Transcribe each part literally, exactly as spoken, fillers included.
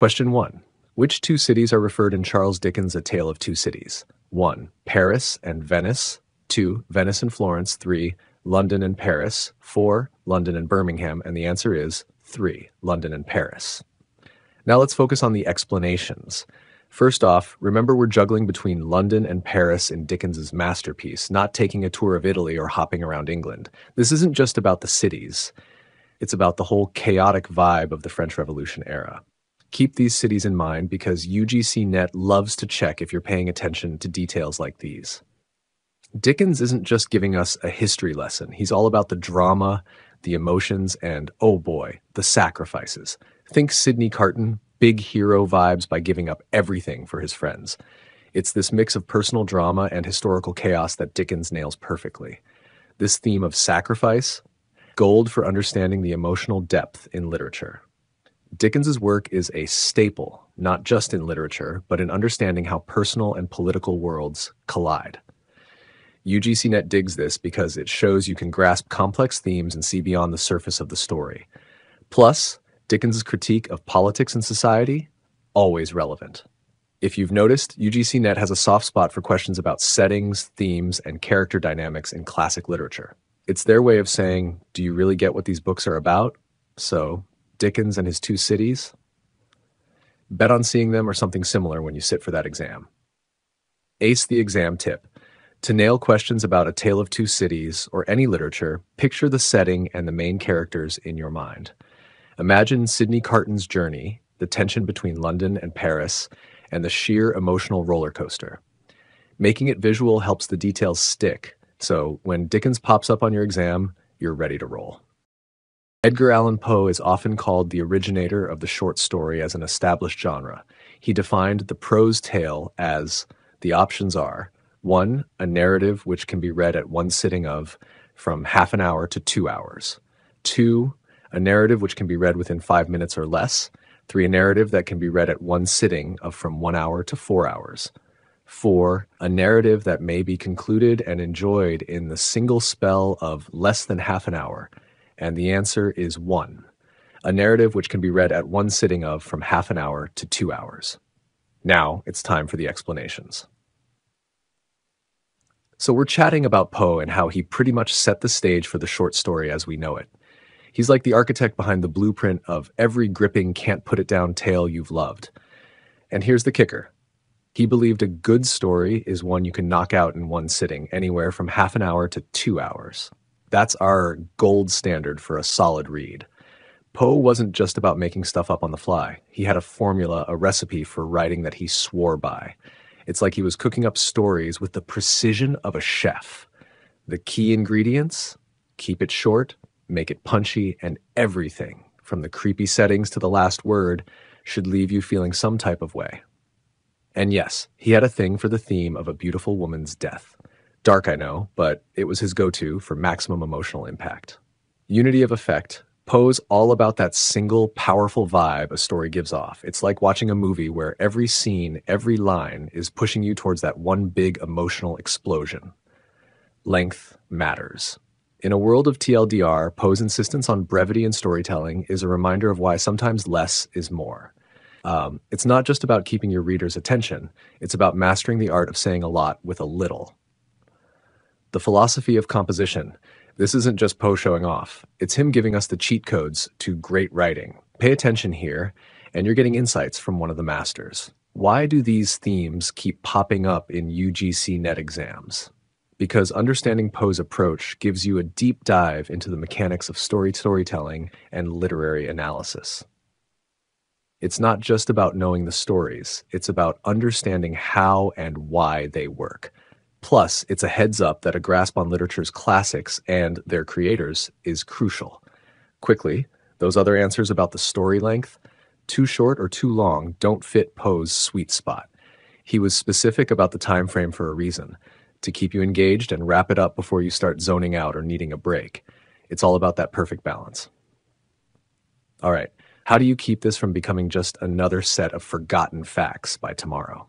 Question one. Which two cities are referred in Charles Dickens' A Tale of Two Cities? one. Paris and Venice. two. Venice and Florence. three. London and Paris. four. London and Birmingham. And the answer is three. London and Paris. Now let's focus on the explanations. First off, remember we're juggling between London and Paris in Dickens' masterpiece, not taking a tour of Italy or hopping around England. This isn't just about the cities. It's about the whole chaotic vibe of the French Revolution era. Keep these cities in mind because U G C N E T loves to check if you're paying attention to details like these. Dickens isn't just giving us a history lesson. He's all about the drama, the emotions, and, oh boy, the sacrifices. Think Sidney Carton, big hero vibes by giving up everything for his friends. It's this mix of personal drama and historical chaos that Dickens nails perfectly. This theme of sacrifice, gold for understanding the emotional depth in literature. Dickens' work is a staple, not just in literature, but in understanding how personal and political worlds collide. U G C N E T digs this because it shows you can grasp complex themes and see beyond the surface of the story. Plus, Dickens' critique of politics and society, always relevant. If you've noticed, U G C N E T has a soft spot for questions about settings, themes, and character dynamics in classic literature. It's their way of saying, do you really get what these books are about? So, Dickens and his two cities? Bet on seeing them or something similar when you sit for that exam. Ace the exam tip. To nail questions about A Tale of Two Cities or any literature, picture the setting and the main characters in your mind. Imagine Sidney Carton's journey, the tension between London and Paris, and the sheer emotional roller coaster. Making it visual helps the details stick, so when Dickens pops up on your exam, you're ready to roll. Edgar Allan Poe is often called the originator of the short story as an established genre. He defined the prose tale as, the options are, one, a narrative which can be read at one sitting of from half an hour to two hours. Two, a narrative which can be read within five minutes or less. Three, a narrative that can be read at one sitting of from one hour to four hours. Four, a narrative that may be concluded and enjoyed in the single spell of less than half an hour. And the answer is one, a narrative which can be read at one sitting of from half an hour to two hours. Now it's time for the explanations. So we're chatting about Poe and how he pretty much set the stage for the short story as we know it. He's like the architect behind the blueprint of every gripping, can't-put-it-down tale you've loved. And here's the kicker. He believed a good story is one you can knock out in one sitting, anywhere from half an hour to two hours. That's our gold standard for a solid read. Poe wasn't just about making stuff up on the fly. He had a formula, a recipe for writing that he swore by. It's like he was cooking up stories with the precision of a chef. The key ingredients? Keep it short, make it punchy, and everything, from the creepy settings to the last word, should leave you feeling some type of way. And yes, he had a thing for the theme of a beautiful woman's death. Dark, I know, but it was his go-to for maximum emotional impact. Unity of effect. Poe's all about that single, powerful vibe a story gives off. It's like watching a movie where every scene, every line is pushing you towards that one big emotional explosion. Length matters. In a world of T L D R, Poe's insistence on brevity in storytelling is a reminder of why sometimes less is more. Um, it's not just about keeping your reader's attention. It's about mastering the art of saying a lot with a little. The philosophy of composition. This isn't just Poe showing off. It's him giving us the cheat codes to great writing. Pay attention here, and you're getting insights from one of the masters. Why do these themes keep popping up in U G C N E T exams? Because understanding Poe's approach gives you a deep dive into the mechanics of story storytelling and literary analysis. It's not just about knowing the stories. It's about understanding how and why they work. Plus, it's a heads-up that a grasp on literature's classics and their creators is crucial. Quickly, those other answers about the story length, too short or too long, don't fit Poe's sweet spot. He was specific about the time frame for a reason, to keep you engaged and wrap it up before you start zoning out or needing a break. It's all about that perfect balance. All right, how do you keep this from becoming just another set of forgotten facts by tomorrow?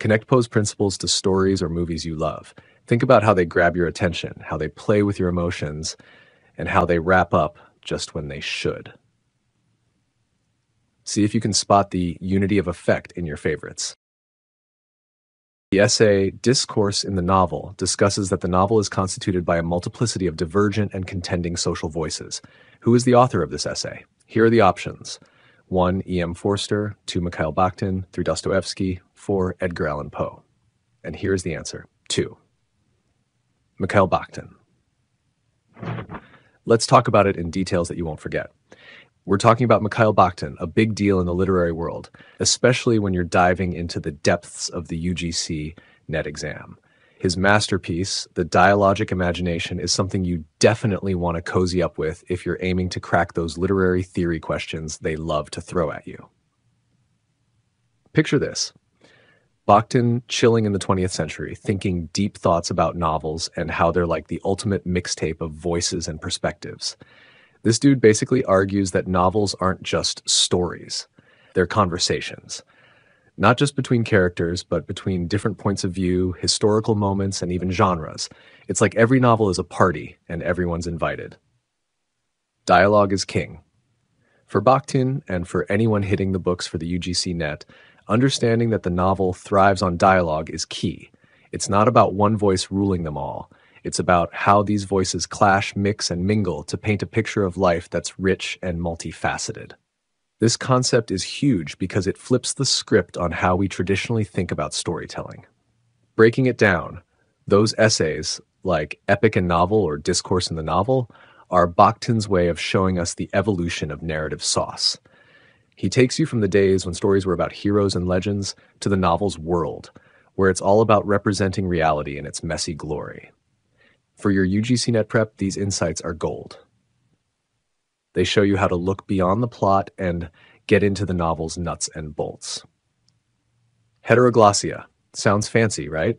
Connect Poe's principles to stories or movies you love. Think about how they grab your attention, how they play with your emotions, and how they wrap up just when they should. See if you can spot the unity of effect in your favorites. The essay Discourse in the Novel discusses that the novel is constituted by a multiplicity of divergent and contending social voices. Who is the author of this essay? Here are the options. one. E M Forster, two. Mikhail Bakhtin, three. Dostoevsky, four. Edgar Allan Poe. And here is the answer. two. Mikhail Bakhtin. Let's talk about it in details that you won't forget. We're talking about Mikhail Bakhtin, a big deal in the literary world, especially when you're diving into the depths of the U G C NET exam. His masterpiece, The Dialogic Imagination, is something you definitely want to cozy up with if you're aiming to crack those literary theory questions they love to throw at you. Picture this. Bakhtin chilling in the twentieth century, thinking deep thoughts about novels and how they're like the ultimate mixtape of voices and perspectives. This dude basically argues that novels aren't just stories, they're conversations. Not just between characters, but between different points of view, historical moments, and even genres. It's like every novel is a party, and everyone's invited. Dialogue is king. For Bakhtin, and for anyone hitting the books for the U G C NET, understanding that the novel thrives on dialogue is key. It's not about one voice ruling them all. It's about how these voices clash, mix, and mingle to paint a picture of life that's rich and multifaceted. This concept is huge because it flips the script on how we traditionally think about storytelling. Breaking it down, those essays, like Epic and Novel or Discourse in the Novel, are Bakhtin's way of showing us the evolution of narrative sauce. He takes you from the days when stories were about heroes and legends to the novel's world, where it's all about representing reality in its messy glory. For your U G C NET prep, these insights are gold. They show you how to look beyond the plot and get into the novel's nuts and bolts. Heteroglossia. Sounds fancy, right?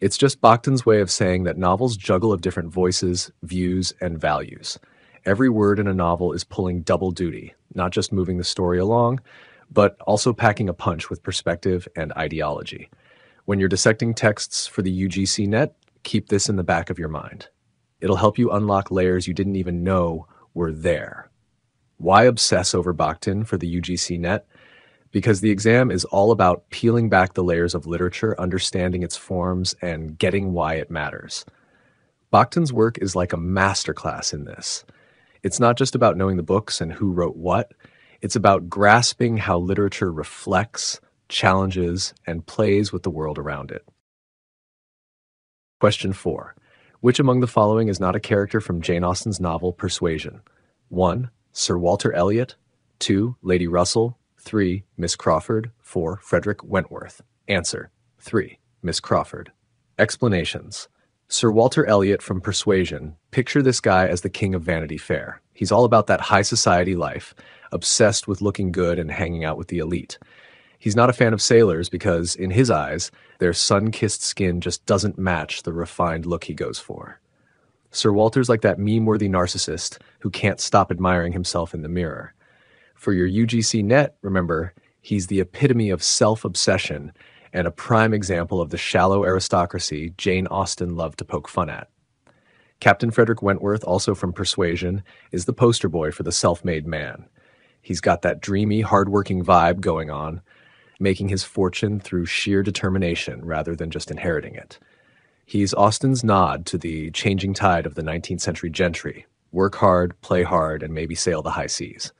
It's just Bakhtin's way of saying that novels juggle of different voices, views, and values. Every word in a novel is pulling double duty, not just moving the story along, but also packing a punch with perspective and ideology. When you're dissecting texts for the U G C NET, keep this in the back of your mind. It'll help you unlock layers you didn't even know were there. Why obsess over Bakhtin for the U G C NET? Because the exam is all about peeling back the layers of literature, understanding its forms, and getting why it matters. Bakhtin's work is like a masterclass in this. It's not just about knowing the books and who wrote what. It's about grasping how literature reflects, challenges, and plays with the world around it. Question four. Which among the following is not a character from Jane Austen's novel Persuasion? one. Sir Walter Elliot. two. Lady Russell. three. Miss Crawford. four. Frederick Wentworth. Answer. three. Miss Crawford. Explanations. Sir Walter Elliot from Persuasion. Picture this guy as the king of Vanity Fair. He's all about that high society life, obsessed with looking good and hanging out with the elite. He's not a fan of sailors because, in his eyes, their sun-kissed skin just doesn't match the refined look he goes for. Sir Walter's like that meme-worthy narcissist who can't stop admiring himself in the mirror. For your U G C NET, remember, he's the epitome of self-obsession and a prime example of the shallow aristocracy Jane Austen loved to poke fun at. Captain Frederick Wentworth, also from Persuasion, is the poster boy for the self-made man. He's got that dreamy, hard-working vibe going on, making his fortune through sheer determination rather than just inheriting it. He's Austen's nod to the changing tide of the nineteenth century gentry. Work hard, play hard, and maybe sail the high seas.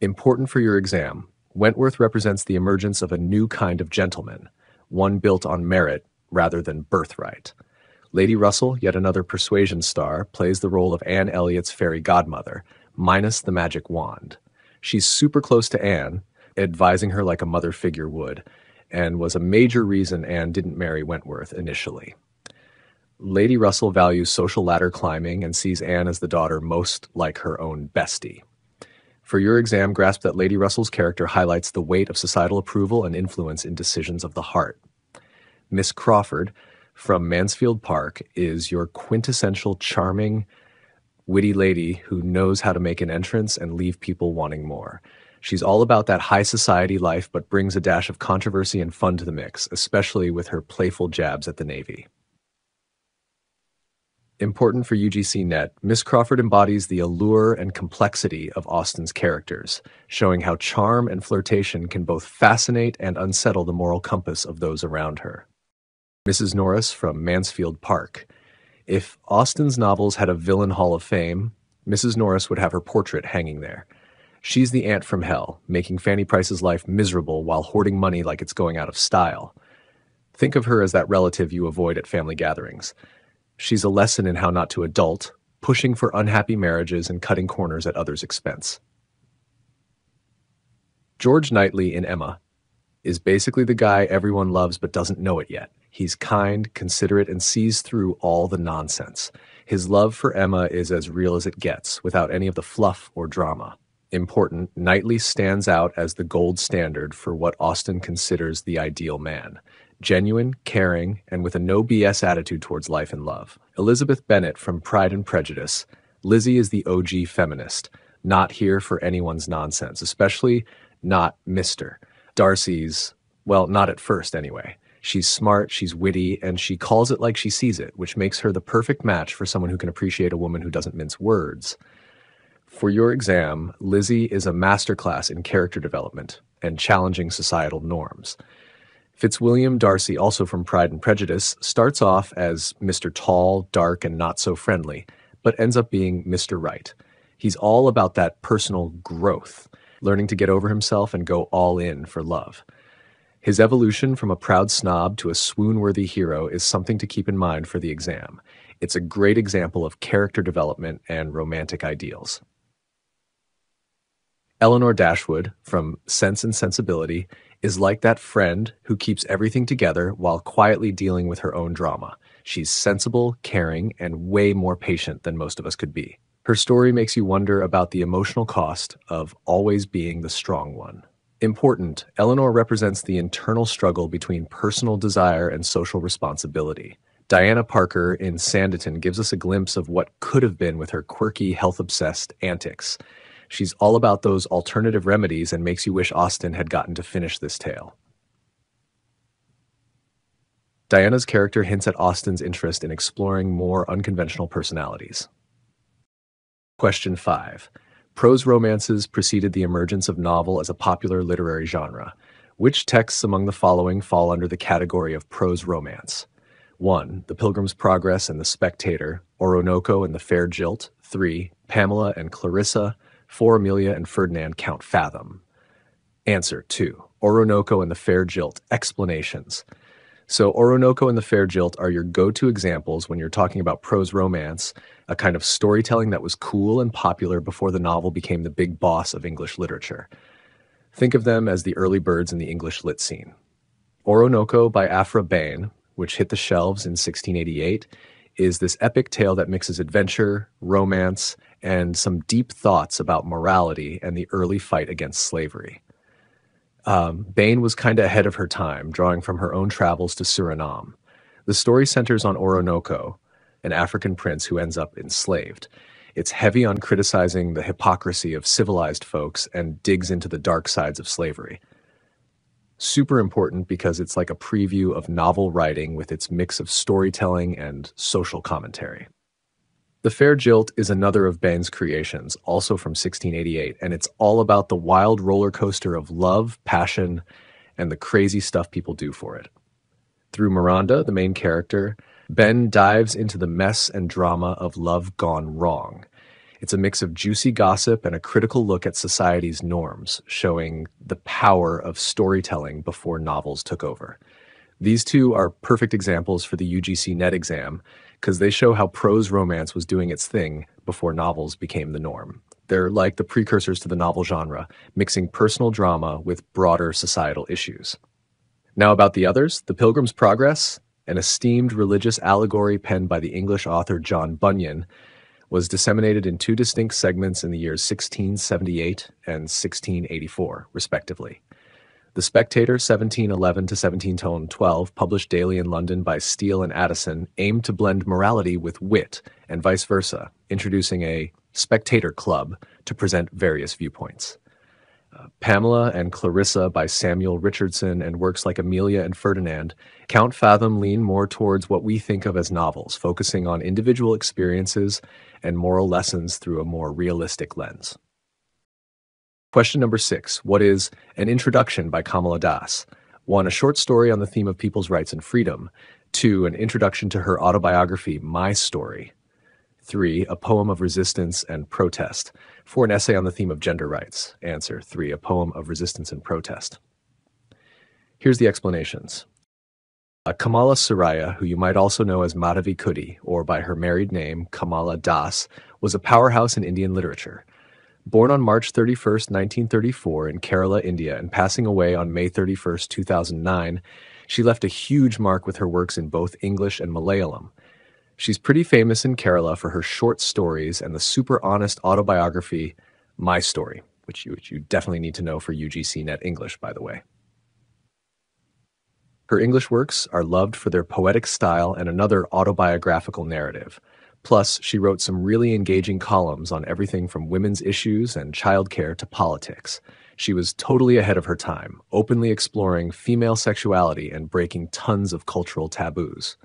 Important for your exam, Wentworth represents the emergence of a new kind of gentleman, one built on merit rather than birthright. Lady Russell, yet another Persuasion star, plays the role of Anne Elliot's fairy godmother, minus the magic wand. She's super close to Anne, advising her like a mother figure would, and was a major reason Anne didn't marry Wentworth initially. Lady Russell values social ladder climbing and sees Anne as the daughter most like her own bestie. For your exam, grasp that Lady Russell's character highlights the weight of societal approval and influence in decisions of the heart. Miss Crawford from Mansfield Park is your quintessential charming, witty lady who knows how to make an entrance and leave people wanting more. She's all about that high society life, but brings a dash of controversy and fun to the mix, especially with her playful jabs at the Navy. important for U G C N E T, Miss Crawford embodies the allure and complexity of Austen's characters, showing how charm and flirtation can both fascinate and unsettle the moral compass of those around her. Missus Norris from Mansfield Park. If Austen's novels had a villain hall of fame, Missus Norris would have her portrait hanging there. She's the aunt from hell, making Fanny Price's life miserable while hoarding money like it's going out of style. Think of her as that relative you avoid at family gatherings. She's a lesson in how not to adult, pushing for unhappy marriages and cutting corners at others' expense. George Knightley in Emma is basically the guy everyone loves but doesn't know it yet. He's kind, considerate, and sees through all the nonsense. His love for Emma is as real as it gets, without any of the fluff or drama. Important, Knightley stands out as the gold standard for what Austen considers the ideal man. Genuine, caring, and with a no B S attitude towards life and love. Elizabeth Bennet from Pride and Prejudice. Lizzie is the O G feminist, not here for anyone's nonsense, especially not Mister Darcy's, well, not at first anyway. She's smart, she's witty, and she calls it like she sees it, which makes her the perfect match for someone who can appreciate a woman who doesn't mince words. For your exam, Lizzie is a masterclass in character development and challenging societal norms. Fitzwilliam Darcy, also from Pride and Prejudice, starts off as Mister Tall, dark, and not so friendly, but ends up being Mister Right. He's all about that personal growth, learning to get over himself and go all in for love. His evolution from a proud snob to a swoon-worthy hero is something to keep in mind for the exam. It's a great example of character development and romantic ideals. Eleanor Dashwood, from Sense and Sensibility, is like that friend who keeps everything together while quietly dealing with her own drama. She's sensible, caring, and way more patient than most of us could be. Her story makes you wonder about the emotional cost of always being the strong one. Important, Eleanor represents the internal struggle between personal desire and social responsibility. Diana Parker in Sanditon gives us a glimpse of what could have been with her quirky, health-obsessed antics. She's all about those alternative remedies and makes you wish Austen had gotten to finish this tale. Diana's character hints at Austen's interest in exploring more unconventional personalities. Question five. Prose romances preceded the emergence of novel as a popular literary genre. Which texts among the following fall under the category of prose romance? one. The Pilgrim's Progress and The Spectator, Oroonoko and The Fair Jilt. three. Pamela and Clarissa. four. Amelia and Ferdinand Count Fathom. Answer two. Oroonoko and the Fair Jilt, explanations. So Oroonoko and the Fair Jilt are your go-to examples when you're talking about prose romance, a kind of storytelling that was cool and popular before the novel became the big boss of English literature. Think of them as the early birds in the English lit scene. Oroonoko by Aphra Behn, which hit the shelves in sixteen eighty-eight, is this epic tale that mixes adventure, romance, and some deep thoughts about morality and the early fight against slavery. Um, Behn was kind of ahead of her time, drawing from her own travels to Suriname. The story centers on Oroonoko, an African prince who ends up enslaved. It's heavy on criticizing the hypocrisy of civilized folks and digs into the dark sides of slavery. Super important because it's like a preview of novel writing with its mix of storytelling and social commentary. The Fair Jilt is another of Behn's creations, also from sixteen eighty-eight, and it's all about the wild roller coaster of love, passion, and the crazy stuff people do for it. Through Miranda, the main character, Behn dives into the mess and drama of love gone wrong. It's a mix of juicy gossip and a critical look at society's norms, showing the power of storytelling before novels took over. These two are perfect examples for the U G C N E T exam because they show how prose romance was doing its thing before novels became the norm. They're like the precursors to the novel genre, mixing personal drama with broader societal issues. Now about the others, The Pilgrim's Progress, an esteemed religious allegory penned by the English author John Bunyan, was disseminated in two distinct segments in the years sixteen seventy-eight and sixteen eighty-four, respectively. The Spectator, seventeen eleven to seventeen twelve, published daily in London by Steele and Addison, aimed to blend morality with wit and vice versa, introducing a Spectator Club to present various viewpoints. Uh, Pamela and Clarissa by Samuel Richardson and works like Amelia and Ferdinand, Count Fathom lean more towards what we think of as novels, focusing on individual experiences and moral lessons through a more realistic lens. Question number six, what is An Introduction by Kamala Das? One, a short story on the theme of people's rights and freedom. Two, an introduction to her autobiography, My Story. Three, a poem of resistance and protest. Four, an essay on the theme of gender rights. Answer, three, a poem of resistance and protest. Here's the explanations. Uh, Kamala Soraya, who you might also know as Madhavi Kudi, or by her married name, Kamala Das, was a powerhouse in Indian literature. Born on March thirty-first, nineteen thirty-four in Kerala, India, and passing away on May thirty-first, two thousand nine, she left a huge mark with her works in both English and Malayalam. She's pretty famous in Kerala for her short stories and the super honest autobiography, My Story, which you, which you definitely need to know for U G C N E T English, by the way. Her English works are loved for their poetic style and another autobiographical narrative. Plus, she wrote some really engaging columns on everything from women's issues and childcare to politics. She was totally ahead of her time, openly exploring female sexuality and breaking tons of cultural taboos.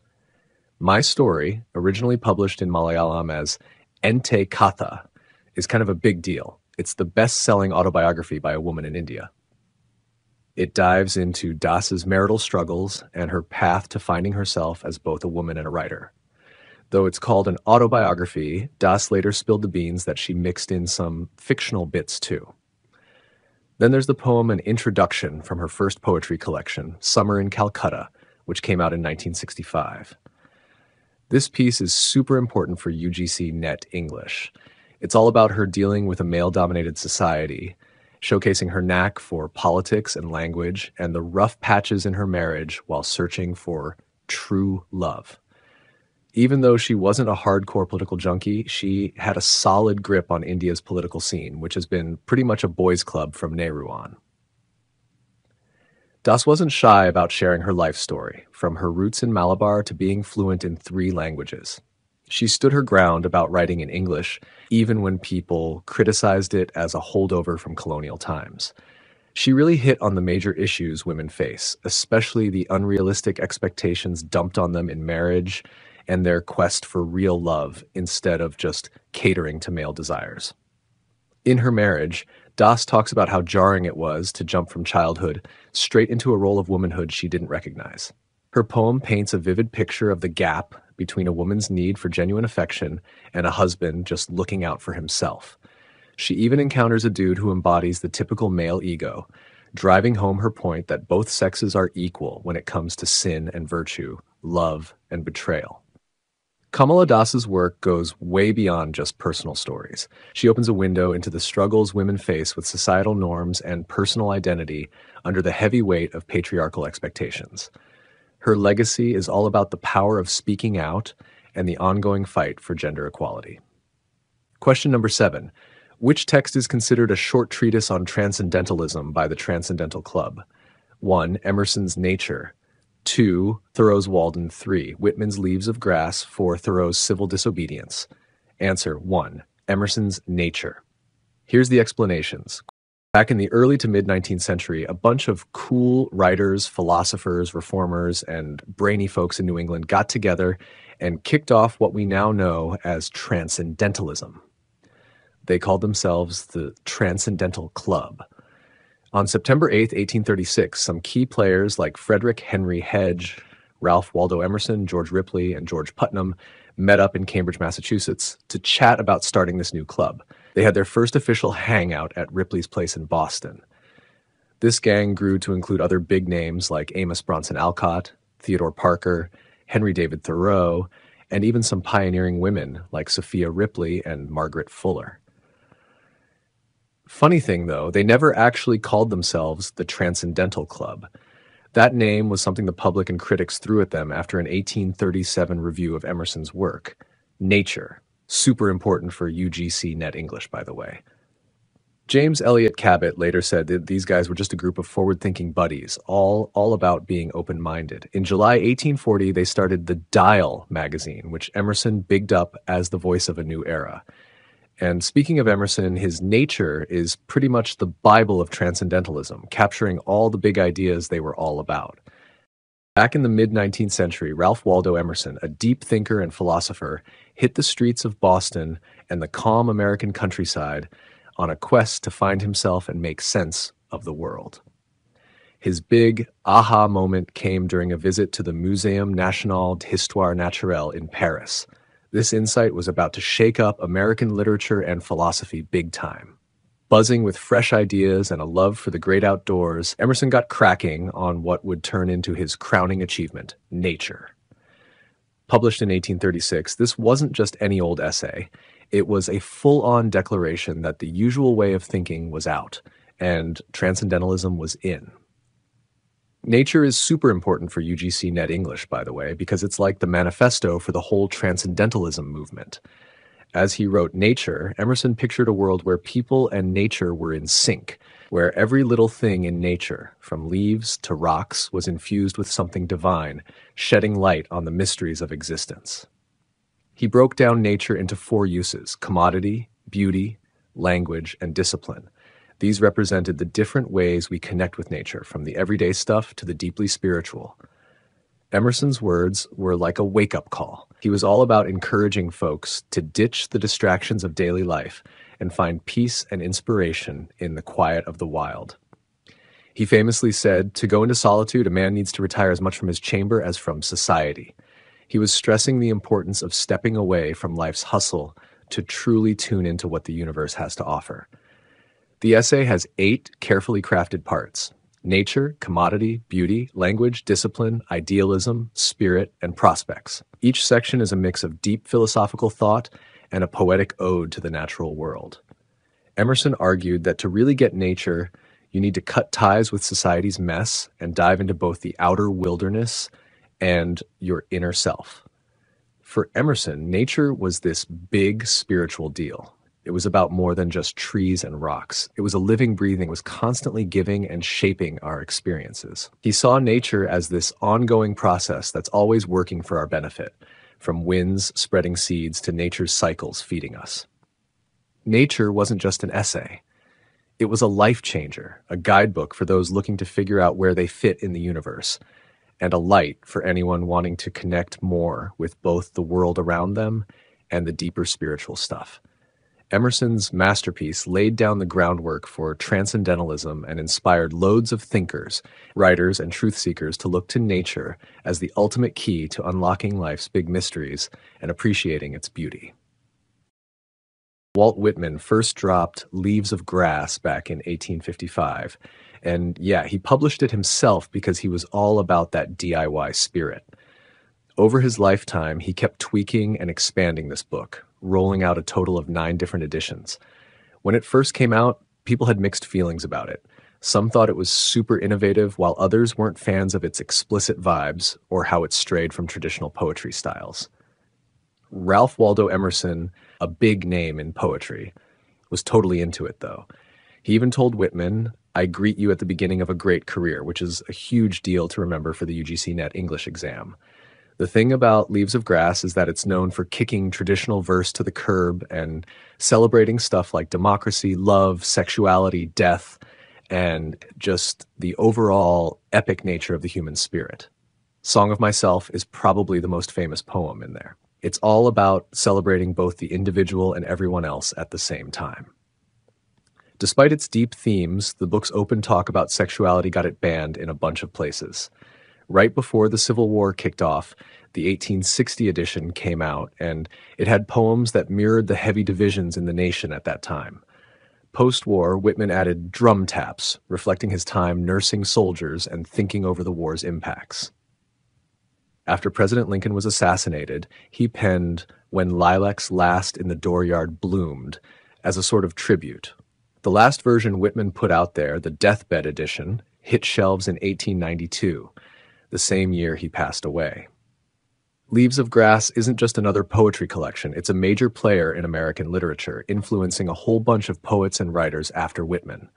My Story, originally published in Malayalam as Ente Katha, is kind of a big deal. It's the best-selling autobiography by a woman in India. It dives into Das's marital struggles and her path to finding herself as both a woman and a writer. Though it's called an autobiography, Das later spilled the beans that she mixed in some fictional bits too. Then there's the poem An Introduction from her first poetry collection, Summer in Calcutta, which came out in nineteen sixty-five. This piece is super important for U G C N E T English. It's all about her dealing with a male-dominated society, showcasing her knack for politics and language, and the rough patches in her marriage while searching for true love. Even though she wasn't a hardcore political junkie, she had a solid grip on India's political scene, which has been pretty much a boys' club from Nehru on. Das wasn't shy about sharing her life story, from her roots in Malabar to being fluent in three languages. She stood her ground about writing in English, even when people criticized it as a holdover from colonial times. She really hit on the major issues women face, especially the unrealistic expectations dumped on them in marriage and their quest for real love instead of just catering to male desires. In her marriage, Das talks about how jarring it was to jump from childhood straight into a role of womanhood she didn't recognize. Her poem paints a vivid picture of the gap between a woman's need for genuine affection and a husband just looking out for himself. She even encounters a dude who embodies the typical male ego, driving home her point that both sexes are equal when it comes to sin and virtue, love and betrayal. Kamala Das's work goes way beyond just personal stories. She opens a window into the struggles women face with societal norms and personal identity under the heavy weight of patriarchal expectations. Her legacy is all about the power of speaking out and the ongoing fight for gender equality. Question number seven. Which text is considered a short treatise on transcendentalism by the Transcendental Club? One, Emerson's Nature. Two, Thoreau's Walden. Three, Whitman's Leaves of Grass. Four, Thoreau's Civil Disobedience. Answer, one, Emerson's Nature. Here's the explanations. Back in the early to mid-nineteenth century, a bunch of cool writers, philosophers, reformers, and brainy folks in New England got together and kicked off what we now know as transcendentalism. They called themselves the Transcendental Club. On September eighth, eighteen thirty-six, some key players like Frederick Henry Hedge, Ralph Waldo Emerson, George Ripley, and George Putnam met up in Cambridge, Massachusetts to chat about starting this new club. They had their first official hangout at Ripley's place in Boston. This gang grew to include other big names like Amos Bronson Alcott, Theodore Parker, Henry David Thoreau, and even some pioneering women like Sophia Ripley and Margaret Fuller. Funny thing, though, they never actually called themselves the Transcendental Club. That name was something the public and critics threw at them after an eighteen thirty-seven review of Emerson's work, Nature. Super important for U G C N E T English, by the way. James Elliott Cabot later said that these guys were just a group of forward-thinking buddies, all, all about being open-minded. In July eighteen forty, they started the Dial magazine, which Emerson bigged up as the voice of a new era. And speaking of Emerson, his Nature is pretty much the Bible of transcendentalism, capturing all the big ideas they were all about. Back in the mid-nineteenth century, Ralph Waldo Emerson, a deep thinker and philosopher, hit the streets of Boston and the calm American countryside on a quest to find himself and make sense of the world. His big aha moment came during a visit to the Muséum National d'Histoire Naturelle in Paris. This insight was about to shake up American literature and philosophy big time. Buzzing with fresh ideas and a love for the great outdoors, Emerson got cracking on what would turn into his crowning achievement, Nature. Published in eighteen thirty-six, this wasn't just any old essay. It was a full-on declaration that the usual way of thinking was out, and transcendentalism was in. Nature is super important for U G C N E T English, by the way, because it's like the manifesto for the whole transcendentalism movement. As he wrote Nature, Emerson pictured a world where people and nature were in sync, where every little thing in nature, from leaves to rocks, was infused with something divine, shedding light on the mysteries of existence. He broke down nature into four uses: commodity, beauty, language, and discipline. These represented the different ways we connect with nature, from the everyday stuff to the deeply spiritual. Emerson's words were like a wake-up call. He was all about encouraging folks to ditch the distractions of daily life and find peace and inspiration in the quiet of the wild. He famously said, "To go into solitude, a man needs to retire as much from his chamber as from society." He was stressing the importance of stepping away from life's hustle to truly tune into what the universe has to offer. The essay has eight carefully crafted parts: nature, commodity, beauty, language, discipline, idealism, spirit, and prospects. Each section is a mix of deep philosophical thought and a poetic ode to the natural world. Emerson argued that to really get nature, you need to cut ties with society's mess and dive into both the outer wilderness and your inner self. For Emerson, nature was this big spiritual deal. It was about more than just trees and rocks. It was a living, breathing, was constantly giving and shaping our experiences. He saw nature as this ongoing process that's always working for our benefit, from winds spreading seeds to nature's cycles feeding us. Nature wasn't just an essay. It was a life changer, a guidebook for those looking to figure out where they fit in the universe, and a light for anyone wanting to connect more with both the world around them and the deeper spiritual stuff. Emerson's masterpiece laid down the groundwork for transcendentalism and inspired loads of thinkers, writers, and truth-seekers to look to nature as the ultimate key to unlocking life's big mysteries and appreciating its beauty. Walt Whitman first dropped Leaves of Grass back in eighteen fifty-five, and yeah, he published it himself because he was all about that D I Y spirit. Over his lifetime, he kept tweaking and expanding this book, rolling out a total of nine different editions. When it first came out, people had mixed feelings about it. Some thought it was super innovative, while others weren't fans of its explicit vibes or how it strayed from traditional poetry styles. Ralph Waldo Emerson, a big name in poetry, was totally into it, though. He even told Whitman, "I greet you at the beginning of a great career," which is a huge deal to remember for the U G C N E T English exam. The thing about Leaves of Grass is that it's known for kicking traditional verse to the curb and celebrating stuff like democracy, love, sexuality, death, and just the overall epic nature of the human spirit. Song of Myself is probably the most famous poem in there. It's all about celebrating both the individual and everyone else at the same time. Despite its deep themes, the book's open talk about sexuality got it banned in a bunch of places. Right before the Civil War kicked off, the eighteen sixty edition came out, and it had poems that mirrored the heavy divisions in the nation at that time. Post-war, Whitman added drum taps, reflecting his time nursing soldiers and thinking over the war's impacts. After President Lincoln was assassinated, he penned When Lilacs Last in the Dooryard Bloomed as a sort of tribute. The last version Whitman put out there, the Deathbed edition, hit shelves in eighteen ninety-two. The same year he passed away. Leaves of Grass isn't just another poetry collection, it's a major player in American literature, influencing a whole bunch of poets and writers after Whitman.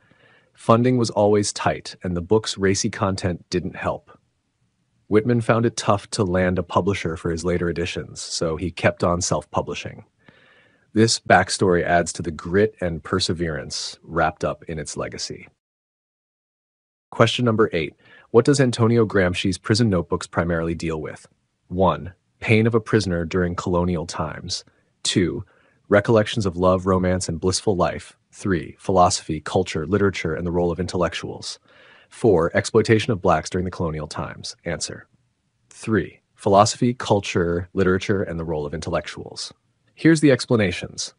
Funding was always tight, and the book's racy content didn't help. Whitman found it tough to land a publisher for his later editions, so he kept on self-publishing. This backstory adds to the grit and perseverance wrapped up in its legacy. Question number eight. What does Antonio Gramsci's prison notebooks primarily deal with? one. Pain of a prisoner during colonial times. two. Recollections of love, romance, and blissful life. three. Philosophy, culture, literature, and the role of intellectuals. four. Exploitation of blacks during the colonial times. Answer. three. Philosophy, culture, literature, and the role of intellectuals. Here's the explanations.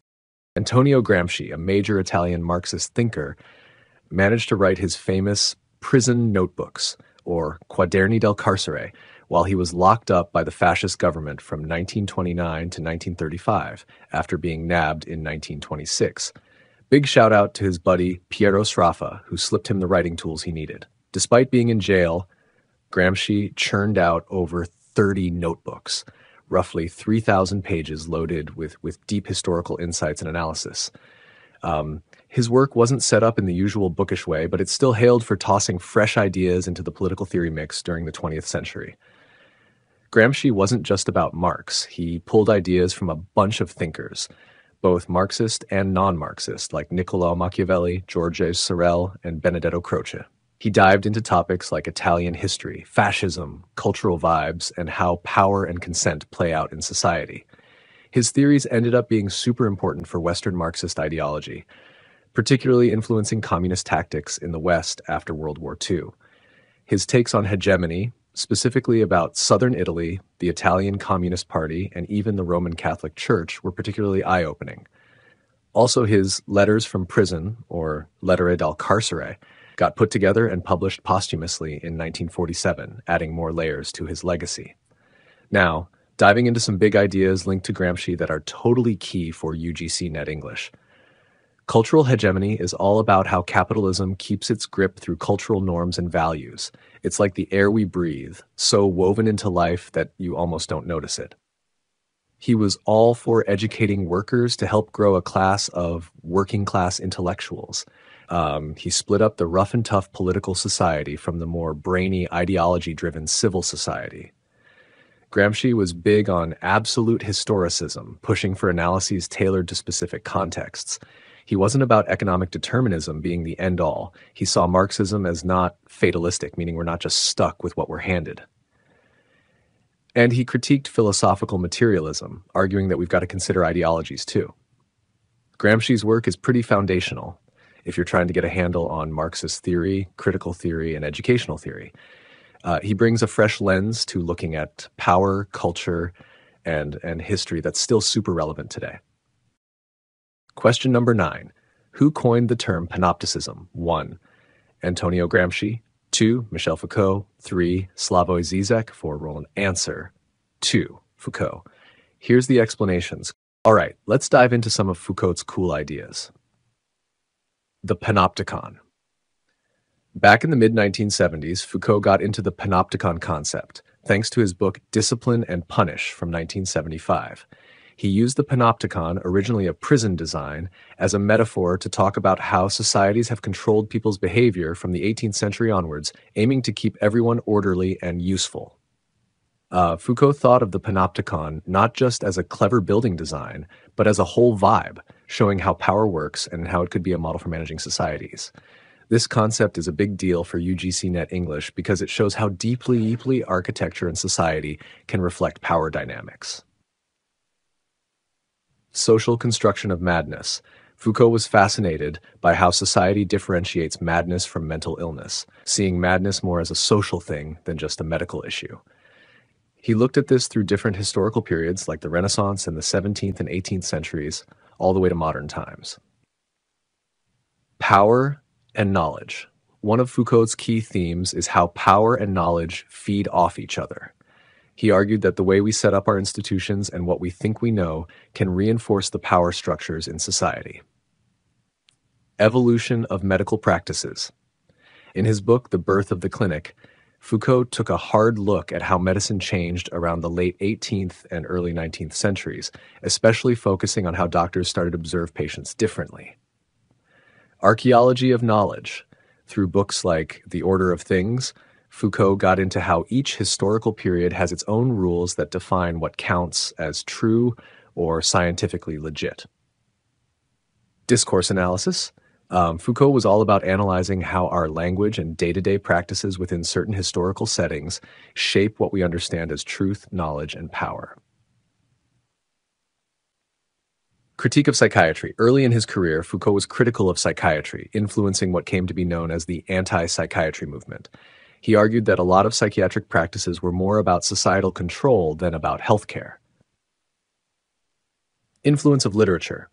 Antonio Gramsci, a major Italian Marxist thinker, managed to write his famous prison notebooks, or Quaderni del Carcere, while he was locked up by the fascist government from nineteen twenty-nine to nineteen thirty-five, after being nabbed in nineteen twenty-six. Big shout out to his buddy Piero Sraffa, who slipped him the writing tools he needed. Despite being in jail, Gramsci churned out over thirty notebooks, roughly three thousand pages loaded with, with deep historical insights and analysis. Um, his work wasn't set up in the usual bookish way, but it's still hailed for tossing fresh ideas into the political theory mix during the twentieth century. Gramsci wasn't just about Marx. He pulled ideas from a bunch of thinkers, both Marxist and non-Marxist, like Niccolo Machiavelli, Georges Sorel, and Benedetto Croce. He dived into topics like Italian history, fascism, cultural vibes, and how power and consent play out in society. His theories ended up being super important for Western Marxist ideology, particularly influencing communist tactics in the West after World War Two. His takes on hegemony, specifically about Southern Italy, the Italian Communist Party, and even the Roman Catholic Church, were particularly eye-opening. Also, his Letters from Prison, or Lettere dal Carcere, got put together and published posthumously in nineteen forty-seven, adding more layers to his legacy. Now, diving into some big ideas linked to Gramsci that are totally key for U G C Net English. Cultural hegemony is all about how capitalism keeps its grip through cultural norms and values. It's like the air we breathe, so woven into life that you almost don't notice it. He was all for educating workers to help grow a class of working-class intellectuals. Um, he split up the rough and tough political society from the more brainy, ideology-driven civil society. Gramsci was big on absolute historicism, pushing for analyses tailored to specific contexts. He wasn't about economic determinism being the end-all. He saw Marxism as not fatalistic, meaning we're not just stuck with what we're handed. And he critiqued philosophical materialism, arguing that we've got to consider ideologies too. Gramsci's work is pretty foundational if you're trying to get a handle on Marxist theory, critical theory, and educational theory. Uh, he brings a fresh lens to looking at power, culture, and, and history that's still super relevant today. Question number nine. Who coined the term panopticism? one. Antonio Gramsci. two. Michel Foucault. three. Slavoj Zizek. four. Roland. Answer. two. Foucault. Here's the explanations. All right, let's dive into some of Foucault's cool ideas. The panopticon. Back in the mid nineteen seventies, Foucault got into the panopticon concept, thanks to his book Discipline and Punish from nineteen seventy-five. He used the panopticon, originally a prison design, as a metaphor to talk about how societies have controlled people's behavior from the eighteenth century onwards, aiming to keep everyone orderly and useful. Uh, Foucault thought of the panopticon not just as a clever building design, but as a whole vibe, showing how power works and how it could be a model for managing societies. This concept is a big deal for U G C Net English because it shows how deeply, deeply architecture and society can reflect power dynamics. Social construction of madness. Foucault was fascinated by how society differentiates madness from mental illness, seeing madness more as a social thing than just a medical issue. He looked at this through different historical periods like the Renaissance and the seventeenth and eighteenth centuries, all the way to modern times. Power and knowledge. One of Foucault's key themes is how power and knowledge feed off each other. He argued that the way we set up our institutions and what we think we know can reinforce the power structures in society. Evolution of medical practices. In his book, The Birth of the Clinic, Foucault took a hard look at how medicine changed around the late eighteenth and early nineteenth centuries, especially focusing on how doctors started to observe patients differently. Archaeology of knowledge. Through books like The Order of Things, Foucault got into how each historical period has its own rules that define what counts as true or scientifically legit. discourse analysis. Um, Foucault was all about analyzing how our language and day-to-day practices within certain historical settings shape what we understand as truth, knowledge, and power. Critique of psychiatry. Early in his career, Foucault was critical of psychiatry, influencing what came to be known as the anti-psychiatry movement. He argued that a lot of psychiatric practices were more about societal control than about healthcare. Influence of literature.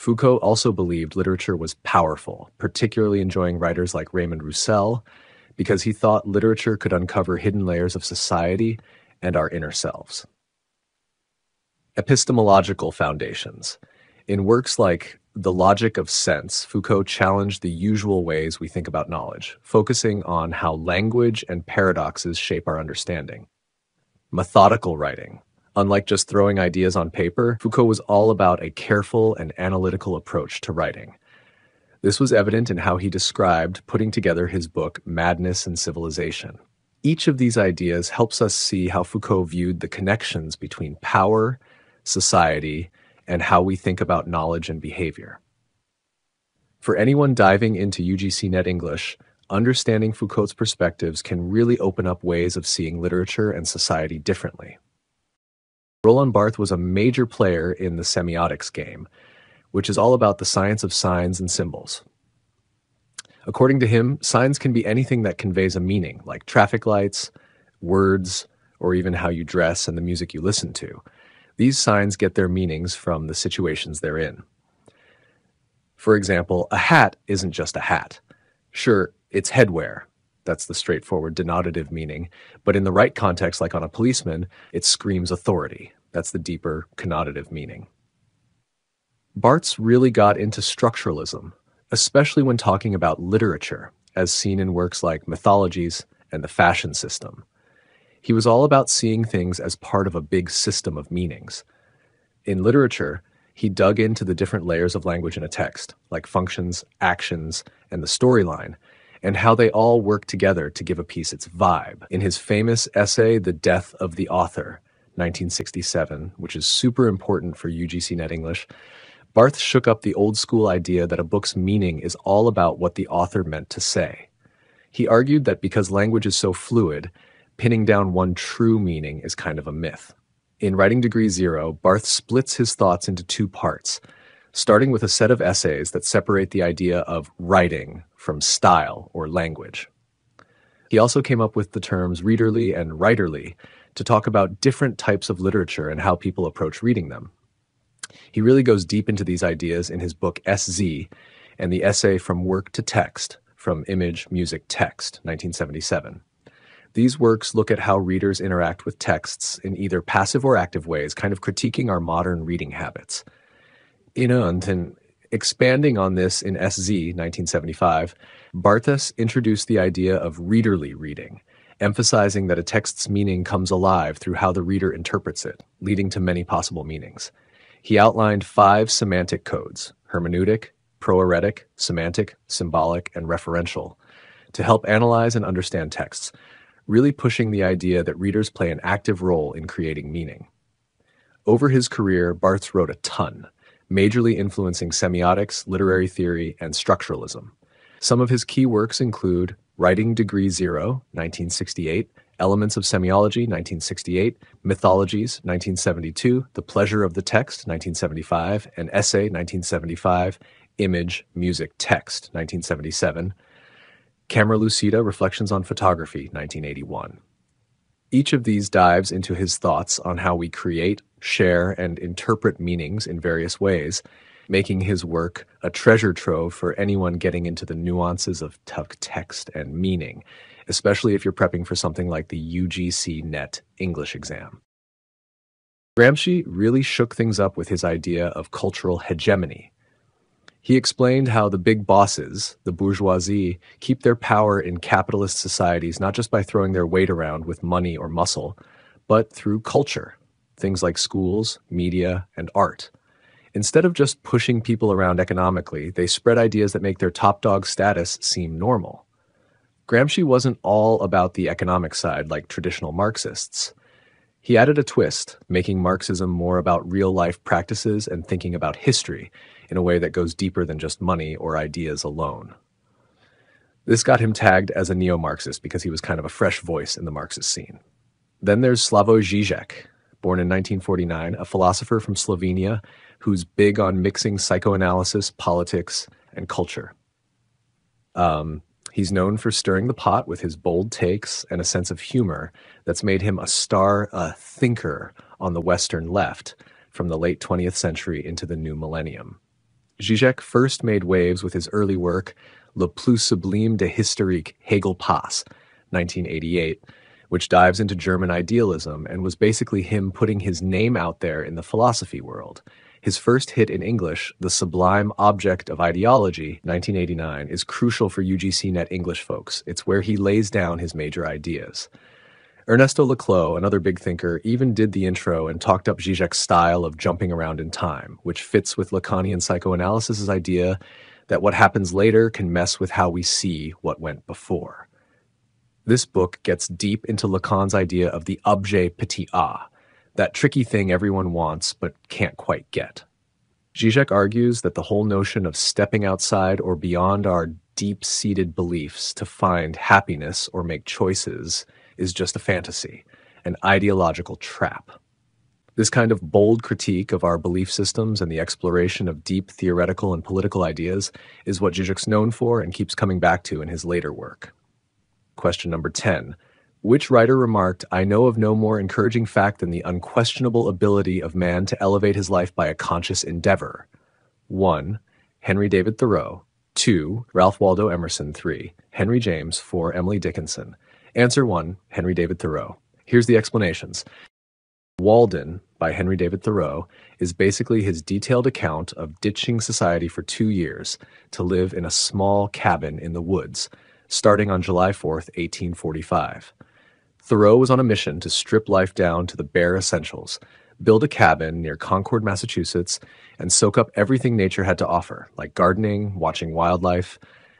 Foucault also believed literature was powerful, particularly enjoying writers like Raymond Roussel, because he thought literature could uncover hidden layers of society and our inner selves. Epistemological foundations. In works like The Logic of Sense, Foucault challenged the usual ways we think about knowledge, focusing on how language and paradoxes shape our understanding. Methodical writing. Unlike just throwing ideas on paper, Foucault was all about a careful and analytical approach to writing. This was evident in how he described putting together his book, Madness and Civilization. Each of these ideas helps us see how Foucault viewed the connections between power, society, and how we think about knowledge and behavior. For anyone diving into U G C N E T English, understanding Foucault's perspectives can really open up ways of seeing literature and society differently. Roland Barthes was a major player in the semiotics game, which is all about the science of signs and symbols. According to him, signs can be anything that conveys a meaning, like traffic lights, words, or even how you dress and the music you listen to. These signs get their meanings from the situations they're in. For example, a hat isn't just a hat. Sure, it's headwear. That's the straightforward denotative meaning. But in the right context, like on a policeman, it screams authority. That's the deeper connotative meaning. Barthes really got into structuralism, especially when talking about literature, as seen in works like Mythologies and The Fashion System. He was all about seeing things as part of a big system of meanings. In literature, he dug into the different layers of language in a text, like functions, actions, and the storyline, and how they all work together to give a piece its vibe. In his famous essay, The Death of the Author, nineteen sixty-seven, which is super important for U G C N E T English, Barthes shook up the old-school idea that a book's meaning is all about what the author meant to say. He argued that because language is so fluid, pinning down one true meaning is kind of a myth. In Writing Degree Zero, Barthes splits his thoughts into two parts, starting with a set of essays that separate the idea of writing from style or language. He also came up with the terms readerly and writerly to talk about different types of literature and how people approach reading them. He really goes deep into these ideas in his book S Z and the essay From Work to Text, From Image, Music, Text, nineteen seventy-seven. These works look at how readers interact with texts in either passive or active ways, kind of critiquing our modern reading habits. You know, and then expanding on this in S Z, nineteen seventy-five, Barthes introduced the idea of readerly reading, emphasizing that a text's meaning comes alive through how the reader interprets it, leading to many possible meanings. He outlined five semantic codes, hermeneutic, proeretic, semantic, symbolic, and referential, to help analyze and understand texts, really pushing the idea that readers play an active role in creating meaning. Over his career, Barthes wrote a ton, majorly influencing semiotics, literary theory, and structuralism. Some of his key works include Writing Degree Zero, nineteen sixty-eight, Elements of Semiology, nineteen sixty-eight, Mythologies, nineteen seventy-two, The Pleasure of the Text, nineteen seventy-five, An Essay, nineteen seventy-five, Image, Music, Text, nineteen seventy-seven, Camera Lucida, Reflections on Photography, nineteen eighty-one. Each of these dives into his thoughts on how we create, share, and interpret meanings in various ways, making his work a treasure trove for anyone getting into the nuances of text and meaning, especially if you're prepping for something like the U G C N E T English exam. Gramsci really shook things up with his idea of cultural hegemony. He explained how the big bosses, the bourgeoisie, keep their power in capitalist societies not just by throwing their weight around with money or muscle, but through culture, things like schools, media, and art. Instead of just pushing people around economically, they spread ideas that make their top dog status seem normal. Gramsci wasn't all about the economic side like traditional Marxists. He added a twist, making Marxism more about real-life practices and thinking about history, in a way that goes deeper than just money or ideas alone. This got him tagged as a neo-Marxist because he was kind of a fresh voice in the Marxist scene. Then there's Slavoj Žižek, born in nineteen forty-nine, a philosopher from Slovenia who's big on mixing psychoanalysis, politics, and culture. Um, he's known for stirring the pot with his bold takes and a sense of humor that's made him a star, a thinker on the Western left from the late twentieth century into the new millennium. Žižek first made waves with his early work, Le plus sublime de historique Hegel Pass, nineteen eighty-eight, which dives into German idealism and was basically him putting his name out there in the philosophy world. His first hit in English, The Sublime Object of Ideology, nineteen eighty-nine, is crucial for U G C N E T English folks. It's where he lays down his major ideas. Ernesto Laclau, another big thinker, even did the intro and talked up Zizek's style of jumping around in time, which fits with Lacanian psychoanalysis's idea that what happens later can mess with how we see what went before. This book gets deep into Lacan's idea of the objet petit a, that tricky thing everyone wants but can't quite get. Žižek argues that the whole notion of stepping outside or beyond our deep-seated beliefs to find happiness or make choices is just a fantasy, an ideological trap. This kind of bold critique of our belief systems and the exploration of deep theoretical and political ideas is what Žižek's known for and keeps coming back to in his later work. Question number ten. Which writer remarked, "I know of no more encouraging fact than the unquestionable ability of man to elevate his life by a conscious endeavor?" one. Henry David Thoreau. two. Ralph Waldo Emerson. three. Henry James. four. Emily Dickinson. Answer one. Henry David Thoreau. Here's the explanations. Walden, by Henry David Thoreau, is basically his detailed account of ditching society for two years to live in a small cabin in the woods, starting on July fourth, eighteen forty-five. Thoreau was on a mission to strip life down to the bare essentials, build a cabin near Concord, Massachusetts, and soak up everything nature had to offer, like gardening, watching wildlife,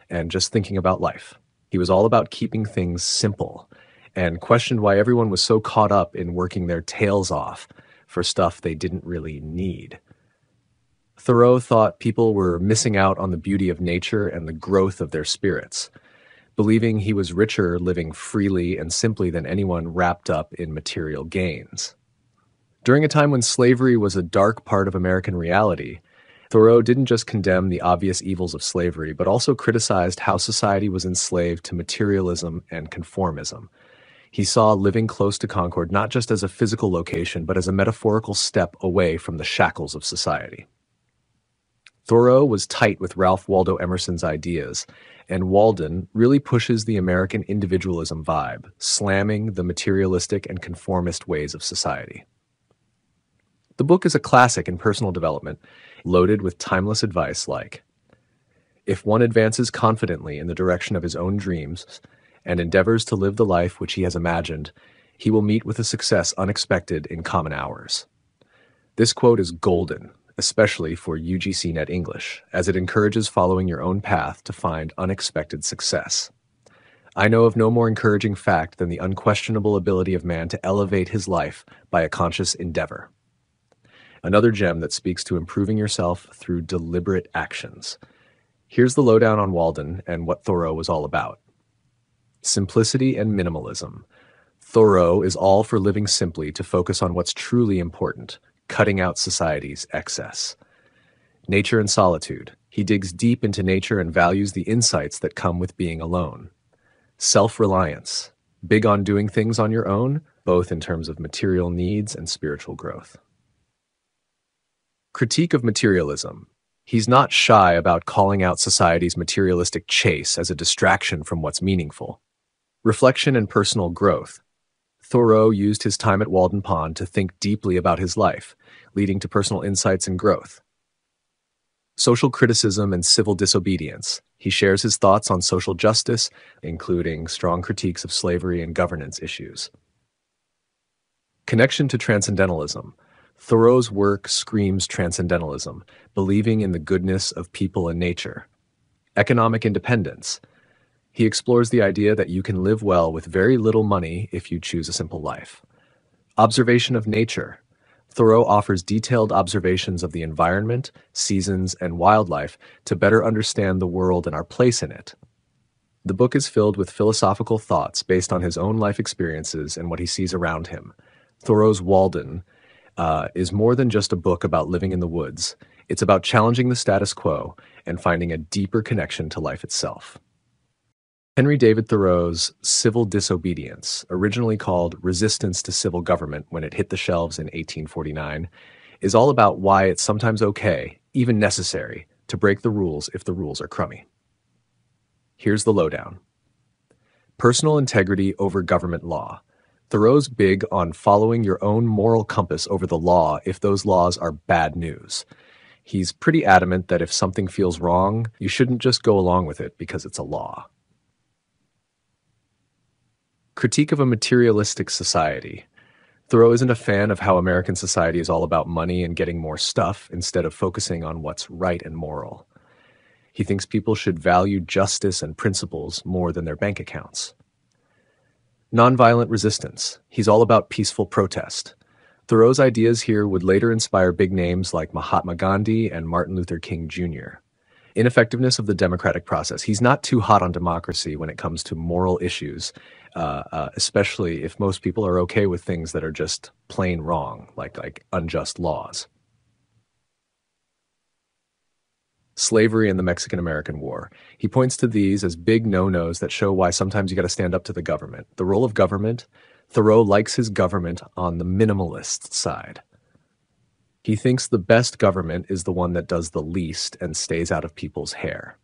and just thinking about life. He was all about keeping things simple, and questioned why everyone was so caught up in working their tails off for stuff they didn't really need. Thoreau thought people were missing out on the beauty of nature and the growth of their spirits, believing he was richer living freely and simply than anyone wrapped up in material gains. During a time when slavery was a dark part of American reality, Thoreau didn't just condemn the obvious evils of slavery, but also criticized how society was enslaved to materialism and conformism. He saw living close to Concord not just as a physical location, but as a metaphorical step away from the shackles of society. Thoreau was tight with Ralph Waldo Emerson's ideas, and Walden really pushes the American individualism vibe, slamming the materialistic and conformist ways of society. The book is a classic in personal development, loaded with timeless advice like, if one advances confidently in the direction of his own dreams, and endeavors to live the life which he has imagined, he will meet with a success unexpected in common hours. This quote is golden, especially for U G C N E T English, as it encourages following your own path to find unexpected success. I know of no more encouraging fact than the unquestionable ability of man to elevate his life by a conscious endeavor. Another gem that speaks to improving yourself through deliberate actions. Here's the lowdown on Walden and what Thoreau was all about. Simplicity and minimalism. Thoreau is all for living simply to focus on what's truly important, cutting out society's excess. Nature and solitude. He digs deep into nature and values the insights that come with being alone. Self-reliance. Big on doing things on your own, both in terms of material needs and spiritual growth. Critique of materialism. He's not shy about calling out society's materialistic chase as a distraction from what's meaningful. Reflection and personal growth. Thoreau used his time at Walden Pond to think deeply about his life, leading to personal insights and growth. Social criticism and civil disobedience. He shares his thoughts on social justice, including strong critiques of slavery and governance issues. Connection to transcendentalism. Thoreau's work screams transcendentalism, believing in the goodness of people and nature. Economic independence. He explores the idea that you can live well with very little money if you choose a simple life. Observation of nature. Thoreau offers detailed observations of the environment, seasons, and wildlife to better understand the world and our place in it. The book is filled with philosophical thoughts based on his own life experiences and what he sees around him. Thoreau's Walden uh, is more than just a book about living in the woods. It's about challenging the status quo and finding a deeper connection to life itself. Henry David Thoreau's Civil Disobedience, originally called Resistance to Civil Government when it hit the shelves in eighteen forty-nine, is all about why it's sometimes okay, even necessary, to break the rules if the rules are crummy. Here's the lowdown. Personal integrity over government law. Thoreau's big on following your own moral compass over the law if those laws are bad news. He's pretty adamant that if something feels wrong, you shouldn't just go along with it because it's a law. Critique of a materialistic society. Thoreau isn't a fan of how American society is all about money and getting more stuff instead of focusing on what's right and moral. He thinks people should value justice and principles more than their bank accounts. Nonviolent resistance. He's all about peaceful protest. Thoreau's ideas here would later inspire big names like Mahatma Gandhi and Martin Luther King Junior Ineffectiveness of the democratic process. He's not too hot on democracy when it comes to moral issues, uh, uh, especially if most people are okay with things that are just plain wrong, like, like unjust laws. Slavery and the Mexican-American War. He points to these as big no-nos that show why sometimes you got to stand up to the government. The role of government. Thoreau likes his government on the minimalist side. He thinks the best government is the one that does the least and stays out of people's hair.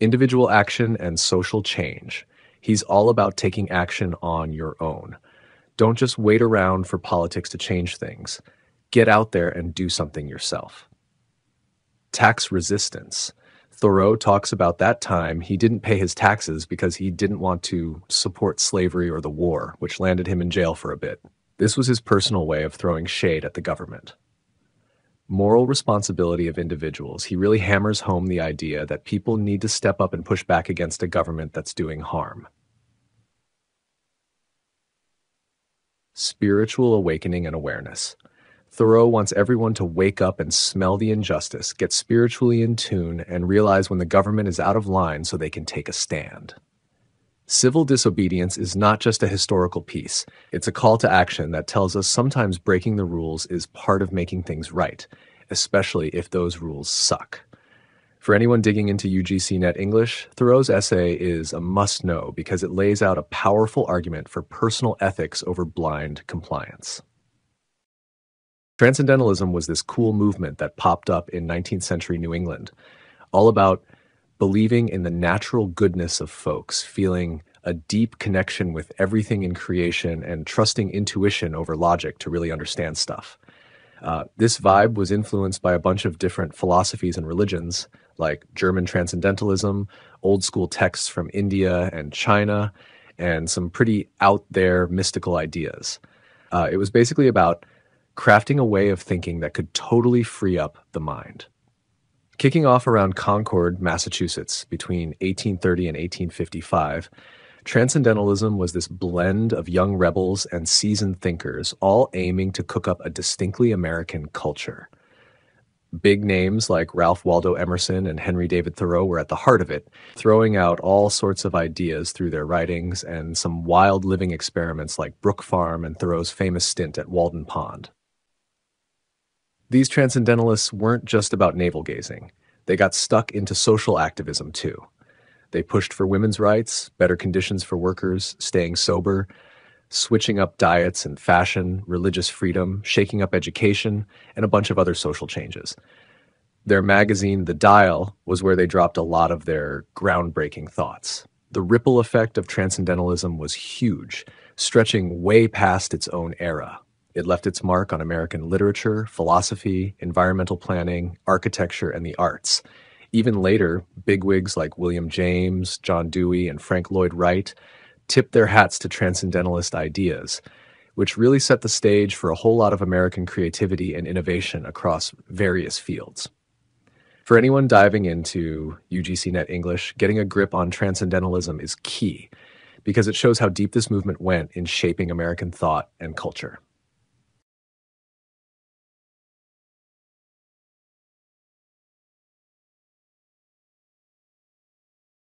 Individual action and social change. He's all about taking action on your own. Don't just wait around for politics to change things. Get out there and do something yourself. Tax resistance. Thoreau talks about that time he didn't pay his taxes because he didn't want to support slavery or the war, which landed him in jail for a bit. This was his personal way of throwing shade at the government. Moral responsibility of individuals. He really hammers home the idea that people need to step up and push back against a government that's doing harm. Spiritual awakening and awareness. Thoreau wants everyone to wake up and smell the injustice, get spiritually in tune, and realize when the government is out of line so they can take a stand. Civil disobedience is not just a historical piece. It's a call to action that tells us sometimes breaking the rules is part of making things right, especially if those rules suck. For anyone digging into U G C N E T English, Thoreau's essay is a must-know because it lays out a powerful argument for personal ethics over blind compliance. Transcendentalism was this cool movement that popped up in nineteenth century New England, all about believing in the natural goodness of folks, feeling a deep connection with everything in creation and trusting intuition over logic to really understand stuff. Uh, this vibe was influenced by a bunch of different philosophies and religions, like German Transcendentalism, old school texts from India and China, and some pretty out there mystical ideas. Uh, it was basically about crafting a way of thinking that could totally free up the mind. Kicking off around Concord, Massachusetts, between eighteen thirty and eighteen fifty-five, Transcendentalism was this blend of young rebels and seasoned thinkers, all aiming to cook up a distinctly American culture. Big names like Ralph Waldo Emerson and Henry David Thoreau were at the heart of it, throwing out all sorts of ideas through their writings and some wild living experiments like Brook Farm and Thoreau's famous stint at Walden Pond. These transcendentalists weren't just about navel-gazing. They got stuck into social activism, too. They pushed for women's rights, better conditions for workers, staying sober, switching up diets and fashion, religious freedom, shaking up education, and a bunch of other social changes. Their magazine, The Dial, was where they dropped a lot of their groundbreaking thoughts. The ripple effect of transcendentalism was huge, stretching way past its own era. It left its mark on American literature, philosophy, environmental planning, architecture, and the arts. Even later, bigwigs like William James, John Dewey, and Frank Lloyd Wright tipped their hats to transcendentalist ideas, which really set the stage for a whole lot of American creativity and innovation across various fields. For anyone diving into U G C N E T English, getting a grip on transcendentalism is key because it shows how deep this movement went in shaping American thought and culture.